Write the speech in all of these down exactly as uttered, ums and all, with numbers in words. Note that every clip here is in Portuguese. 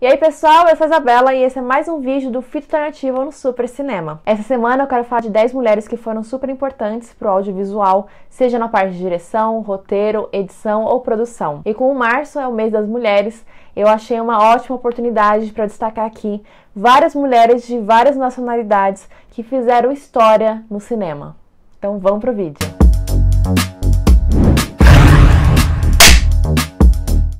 E aí pessoal, eu sou a Isabela e esse é mais um vídeo do Fito Alternativo no Super Cinema. Essa semana eu quero falar de dez mulheres que foram super importantes pro audiovisual, seja na parte de direção, roteiro, edição ou produção. E como março é o mês das mulheres, eu achei uma ótima oportunidade para destacar aqui várias mulheres de várias nacionalidades que fizeram história no cinema. Então vamos pro vídeo.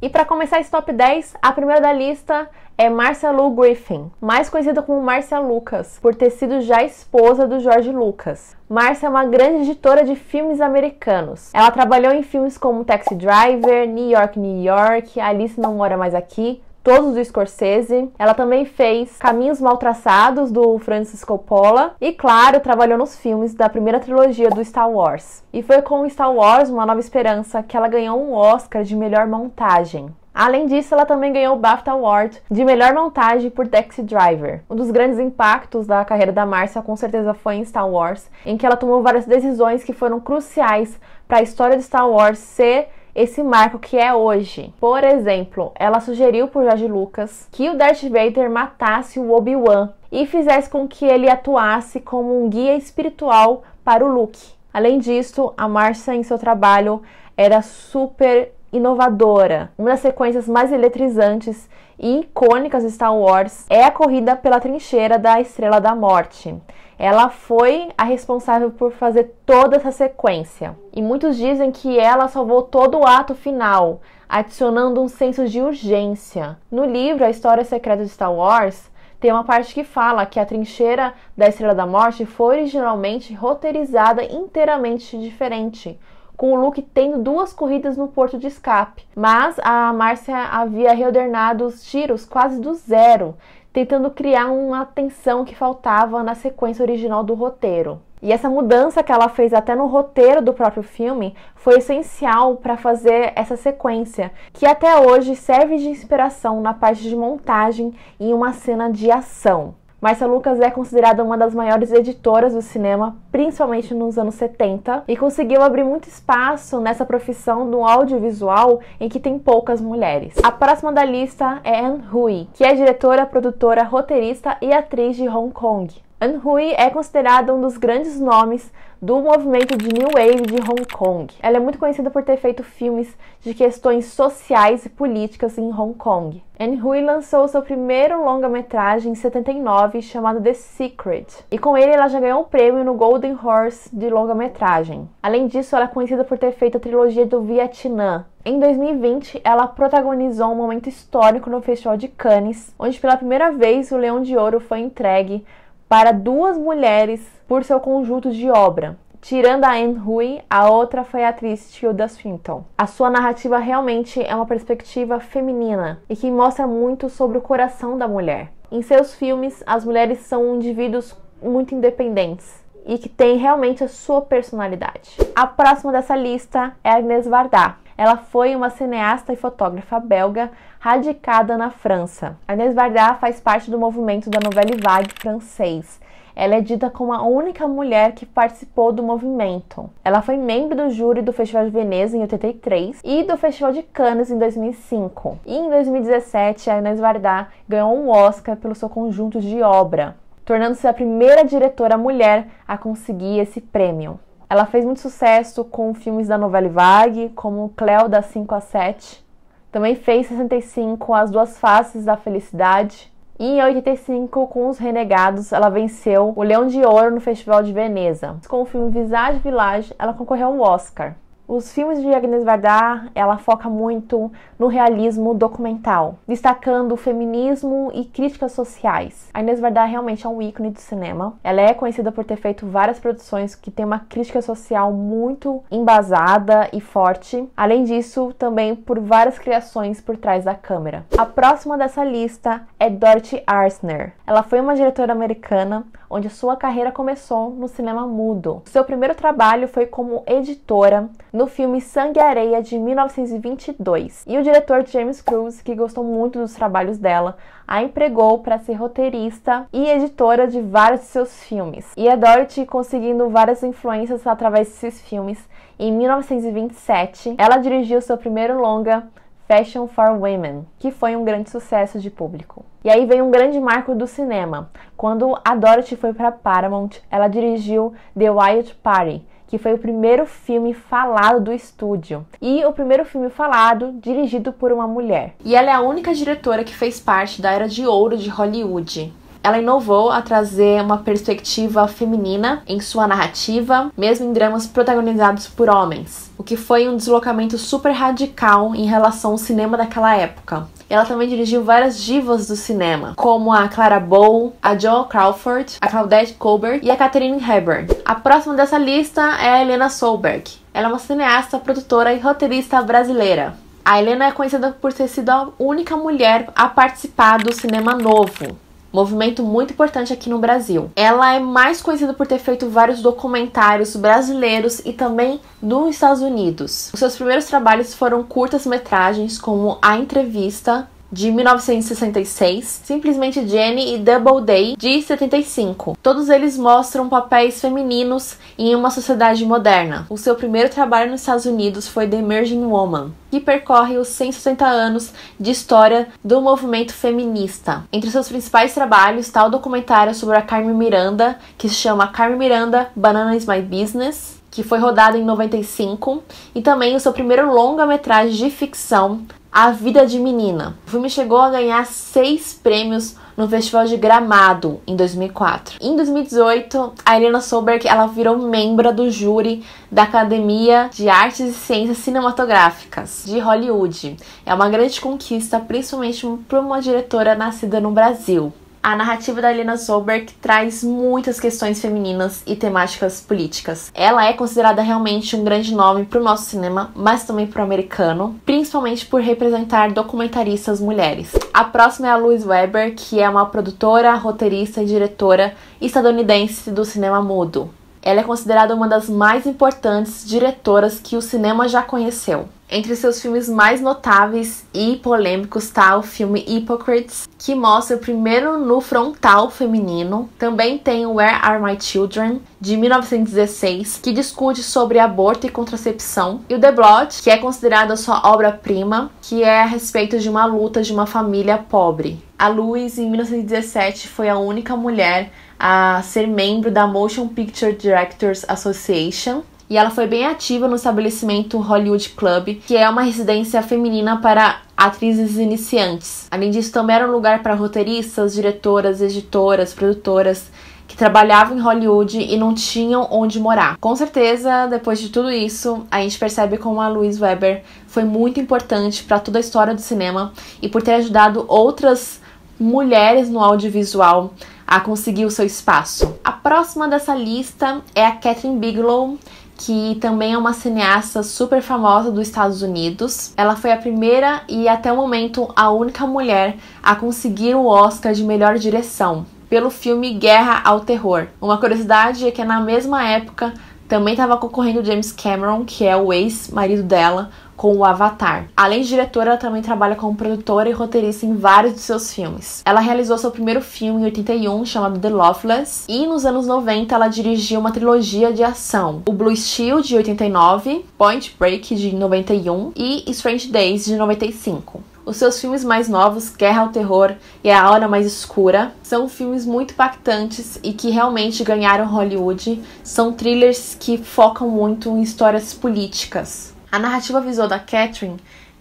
E para começar esse top dez, a primeira da lista é Marcia Lou Griffin, mais conhecida como Marcia Lucas, por ter sido já esposa do George Lucas. Marcia é uma grande editora de filmes americanos. Ela trabalhou em filmes como Taxi Driver, New York, New York, Alice Não Mora Mais Aqui, todos do Scorsese. Ela também fez Caminhos Mal Traçados, do Francis Coppola. E, claro, trabalhou nos filmes da primeira trilogia do Star Wars. E foi com Star Wars, Uma Nova Esperança, que ela ganhou um Oscar de melhor montagem. Além disso, ela também ganhou o BAFTA Award de melhor montagem por Taxi Driver. Um dos grandes impactos da carreira da Marcia, com certeza, foi em Star Wars, em que ela tomou várias decisões que foram cruciais para a história de Star Wars ser esse marco que é hoje. Por exemplo, ela sugeriu por George Lucas que o Darth Vader matasse o Obi-Wan e fizesse com que ele atuasse como um guia espiritual para o Luke. Além disso, a Marcia em seu trabalho era super inovadora. Uma das sequências mais eletrizantes e icônicas de Star Wars é a corrida pela trincheira da Estrela da Morte. Ela foi a responsável por fazer toda essa sequência. E muitos dizem que ela salvou todo o ato final, adicionando um senso de urgência. No livro A História Secreta de Star Wars, tem uma parte que fala que a trincheira da Estrela da Morte foi originalmente roteirizada inteiramente diferente, com o Luke tendo duas corridas no porto de escape. Mas a Marcia havia reordenado os tiros quase do zero, tentando criar uma tensão que faltava na sequência original do roteiro. E essa mudança que ela fez até no roteiro do próprio filme foi essencial para fazer essa sequência, que até hoje serve de inspiração na parte de montagem e uma cena de ação. Marcia Lucas é considerada uma das maiores editoras do cinema, principalmente nos anos setenta, e conseguiu abrir muito espaço nessa profissão do audiovisual em que tem poucas mulheres. A próxima da lista é Anne Hui, que é diretora, produtora, roteirista e atriz de Hong Kong. Anne Hui é considerada um dos grandes nomes do movimento de New Wave de Hong Kong. Ela é muito conhecida por ter feito filmes de questões sociais e políticas em Hong Kong. Anne Hui lançou seu primeiro longa-metragem em setenta e nove, chamado The Secret. E com ele ela já ganhou um prêmio no Golden Horse de longa-metragem. Além disso, ela é conhecida por ter feito a trilogia do Vietnã. Em dois mil e vinte, ela protagonizou um momento histórico no Festival de Cannes, onde pela primeira vez o Leão de Ouro foi entregue para duas mulheres por seu conjunto de obra. Tirando a Anne Hui, a outra foi a atriz Tilda Swinton. A sua narrativa realmente é uma perspectiva feminina e que mostra muito sobre o coração da mulher. Em seus filmes, as mulheres são indivíduos muito independentes e que têm realmente a sua personalidade. A próxima dessa lista é Agnès Varda. Ela foi uma cineasta e fotógrafa belga radicada na França. Agnès Varda faz parte do movimento da Nouvelle Vague francês. Ela é dita como a única mulher que participou do movimento. Ela foi membro do júri do Festival de Veneza em oitenta e três e do Festival de Cannes em dois mil e cinco. E em dois mil e dezessete, Agnès Varda ganhou um Oscar pelo seu conjunto de obra, tornando-se a primeira diretora mulher a conseguir esse prêmio. Ela fez muito sucesso com filmes da Nouvelle Vague, como Cléo da cinco a sete. Também fez sessenta e cinco, As Duas Faces da Felicidade. E em oitenta e cinco, com Os Renegados, ela venceu o Leão de Ouro no Festival de Veneza. Com o filme Visage Village, ela concorreu ao Oscar. Os filmes de Agnès Varda, ela foca muito no realismo documental, destacando o feminismo e críticas sociais. Agnès Varda realmente é um ícone do cinema. Ela é conhecida por ter feito várias produções que tem uma crítica social muito embasada e forte. Além disso, também por várias criações por trás da câmera. A próxima dessa lista é Dorothy Arsner. Ela foi uma diretora americana, onde sua carreira começou no cinema mudo. Seu primeiro trabalho foi como editora no filme Sangue e Areia, de mil novecentos e vinte e dois. E o diretor James Cruz, que gostou muito dos trabalhos dela, a empregou para ser roteirista e editora de vários de seus filmes. E a Dorothy conseguindo várias influências através desses filmes. Em mil novecentos e vinte e sete, ela dirigiu seu primeiro longa, Fashion for Women, que foi um grande sucesso de público. E aí veio um grande marco do cinema. Quando a Dorothy foi para Paramount, ela dirigiu The Wild Party, que foi o primeiro filme falado do estúdio. E o primeiro filme falado, dirigido por uma mulher. E ela é a única diretora que fez parte da Era de Ouro de Hollywood. Ela inovou a trazer uma perspectiva feminina em sua narrativa, mesmo em dramas protagonizados por homens, o que foi um deslocamento super radical em relação ao cinema daquela época. Ela também dirigiu várias divas do cinema, como a Clara Bow, a Jo Crawford, a Claudette Colbert e a Katharine Hepburn. A próxima dessa lista é a Helena Solberg. Ela é uma cineasta, produtora e roteirista brasileira. A Helena é conhecida por ter sido a única mulher a participar do cinema novo, movimento muito importante aqui no Brasil. Ela é mais conhecida por ter feito vários documentários brasileiros e também nos Estados Unidos. Os seus primeiros trabalhos foram curtas-metragens como A Entrevista, de mil novecentos e sessenta e seis, Simplesmente Jenny e Doubleday, de setenta e cinco. Todos eles mostram papéis femininos em uma sociedade moderna. O seu primeiro trabalho nos Estados Unidos foi The Emerging Woman, que percorre os cento e sessenta anos de história do movimento feminista. Entre seus principais trabalhos está o documentário sobre a Carmen Miranda, que se chama Carmen Miranda, Banana is My Business, que foi rodado em noventa e cinco, e também o seu primeiro longa-metragem de ficção, A Vida de Menina. O filme chegou a ganhar seis prêmios no Festival de Gramado, em dois mil e quatro. Em dois mil e dezoito, a Helena Solberg ela virou membro do júri da Academia de Artes e Ciências Cinematográficas de Hollywood. É uma grande conquista, principalmente para uma diretora nascida no Brasil. A narrativa da Helena Solberg traz muitas questões femininas e temáticas políticas. Ela é considerada realmente um grande nome para o nosso cinema, mas também para o americano, principalmente por representar documentaristas mulheres. A próxima é a Louise Weber, que é uma produtora, roteirista e diretora estadunidense do cinema mudo. Ela é considerada uma das mais importantes diretoras que o cinema já conheceu. Entre seus filmes mais notáveis e polêmicos está o filme Hypocrites, que mostra o primeiro nu frontal feminino. Também tem Where Are My Children, de mil novecentos e dezesseis, que discute sobre aborto e contracepção. E o The Blot, que é considerada sua obra-prima, que é a respeito de uma luta de uma família pobre. A Louise, em mil novecentos e dezessete, foi a única mulher a ser membro da Motion Picture Directors Association. E ela foi bem ativa no estabelecimento Hollywood Club, que é uma residência feminina para atrizes iniciantes. Além disso, também era um lugar para roteiristas, diretoras, editoras, produtoras que trabalhavam em Hollywood e não tinham onde morar. Com certeza, depois de tudo isso, a gente percebe como a Louise Weber foi muito importante para toda a história do cinema e por ter ajudado outras mulheres no audiovisual a conseguir o seu espaço. A próxima dessa lista é a Kathryn Bigelow, que também é uma cineasta super famosa dos Estados Unidos. Ela foi a primeira e até o momento a única mulher a conseguir o Oscar de melhor direção pelo filme Guerra ao Terror. Uma curiosidade é que na mesma época também estava concorrendo James Cameron, que é o ex-marido dela, com o Avatar. Além de diretora, ela também trabalha como produtora e roteirista em vários de seus filmes. Ela realizou seu primeiro filme em oitenta e um, chamado The Loveless, e nos anos noventa ela dirigiu uma trilogia de ação, o Blue Steel, de oitenta e nove, Point Break, de noventa e um e Strange Days, de noventa e cinco. Os seus filmes mais novos, Guerra ao Terror e A Hora Mais Escura, são filmes muito impactantes e que realmente ganharam Hollywood. São thrillers que focam muito em histórias políticas. A narrativa visual da Kathryn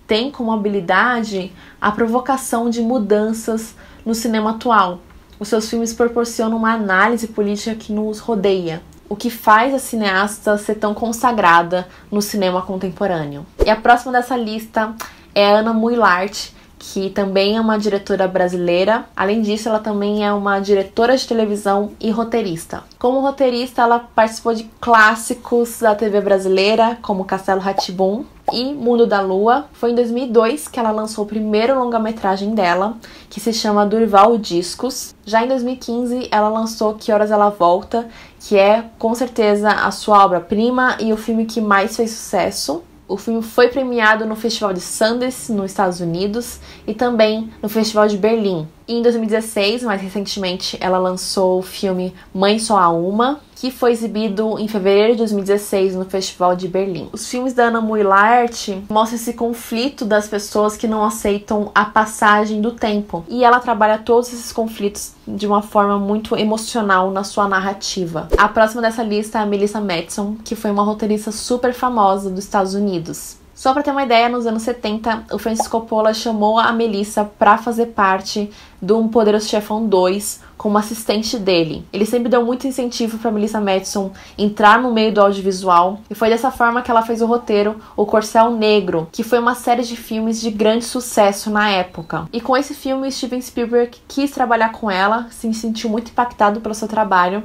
tem como habilidade a provocação de mudanças no cinema atual. Os seus filmes proporcionam uma análise política que nos rodeia, o que faz a cineasta ser tão consagrada no cinema contemporâneo. E a próxima dessa lista é a Ana Muilart, que também é uma diretora brasileira. Além disso, ela também é uma diretora de televisão e roteirista. Como roteirista, ela participou de clássicos da T V brasileira, como Castelo Rá-Tim-Bum e Mundo da Lua. Foi em dois mil e dois que ela lançou o primeiro longa-metragem dela, que se chama Durval Discos. Já em dois mil e quinze, ela lançou Que Horas Ela Volta, que é, com certeza, a sua obra-prima e o filme que mais fez sucesso. O filme foi premiado no Festival de Sundance, nos Estados Unidos, e também no Festival de Berlim. E em dois mil e dezesseis, mais recentemente, ela lançou o filme Mãe Só Há Uma, que foi exibido em fevereiro de dois mil e dezesseis no Festival de Berlim. Os filmes da Anna Mui Laerte mostram esse conflito das pessoas que não aceitam a passagem do tempo. E ela trabalha todos esses conflitos de uma forma muito emocional na sua narrativa. A próxima dessa lista é a Melissa Madison, que foi uma roteirista super famosa dos Estados Unidos. Só pra ter uma ideia, nos anos setenta, o Francis Coppola chamou a Melissa pra fazer parte do Um Poderoso Chefão dois como assistente dele. Ele sempre deu muito incentivo pra Melissa Madison entrar no meio do audiovisual, e foi dessa forma que ela fez o roteiro O Corcel Negro, que foi uma série de filmes de grande sucesso na época. E com esse filme, Steven Spielberg quis trabalhar com ela, se sentiu muito impactado pelo seu trabalho,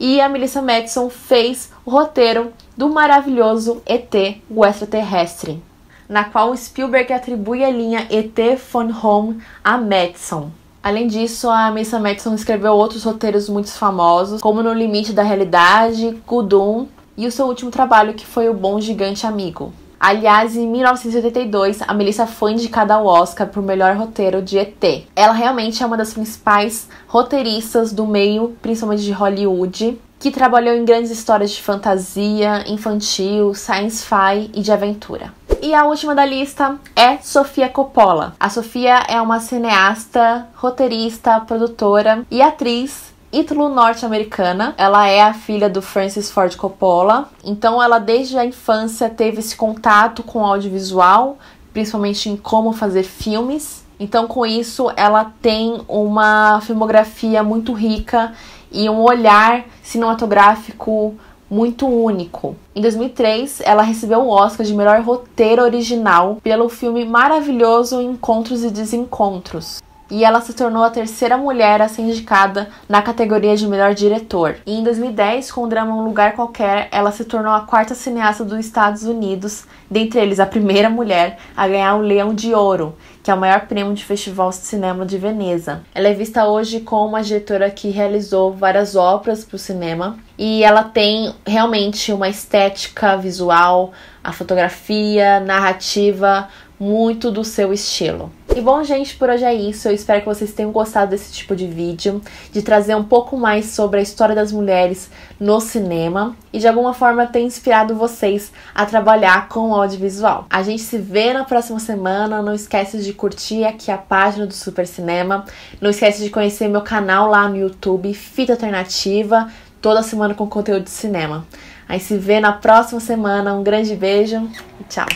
e a Melissa Madison fez o roteiro do maravilhoso E T, o Extraterrestre, na qual Spielberg atribui a linha E T Phone Home a Madison. Além disso, a Melissa Madison escreveu outros roteiros muito famosos, como No Limite da Realidade, Kudum e o seu último trabalho, que foi O Bom Gigante Amigo. Aliás, em mil novecentos e oitenta e dois, a Melissa foi indicada ao Oscar por melhor roteiro de E T. Ela realmente é uma das principais roteiristas do meio, principalmente de Hollywood, que trabalhou em grandes histórias de fantasia, infantil, sci-fi e de aventura. E a última da lista é Sofia Coppola. A Sofia é uma cineasta, roteirista, produtora e atriz ítalo-norte-americana. Ela é a filha do Francis Ford Coppola, então ela desde a infância teve esse contato com o audiovisual, principalmente em como fazer filmes. Então com isso ela tem uma filmografia muito rica e um olhar cinematográfico muito único. Em dois mil e três, ela recebeu o Oscar de melhor roteiro original pelo filme maravilhoso Encontros e Desencontros. E ela se tornou a terceira mulher a ser indicada na categoria de melhor diretor. E em dois mil e dez, com o drama Um Lugar Qualquer, ela se tornou a quarta cineasta dos Estados Unidos, dentre eles a primeira mulher a ganhar o Leão de Ouro, que é o maior prêmio de festival de cinema de Veneza. Ela é vista hoje como uma diretora que realizou várias obras para o cinema, e ela tem realmente uma estética visual, a fotografia, narrativa, muito do seu estilo. E bom, gente, por hoje é isso. Eu espero que vocês tenham gostado desse tipo de vídeo, de trazer um pouco mais sobre a história das mulheres no cinema e de alguma forma ter inspirado vocês a trabalhar com o audiovisual. A gente se vê na próxima semana. Não esquece de curtir aqui a página do Super Cinema. Não esquece de conhecer meu canal lá no YouTube, Fito Alternativa, toda semana com conteúdo de cinema. Aí se vê na próxima semana. Um grande beijo e tchau!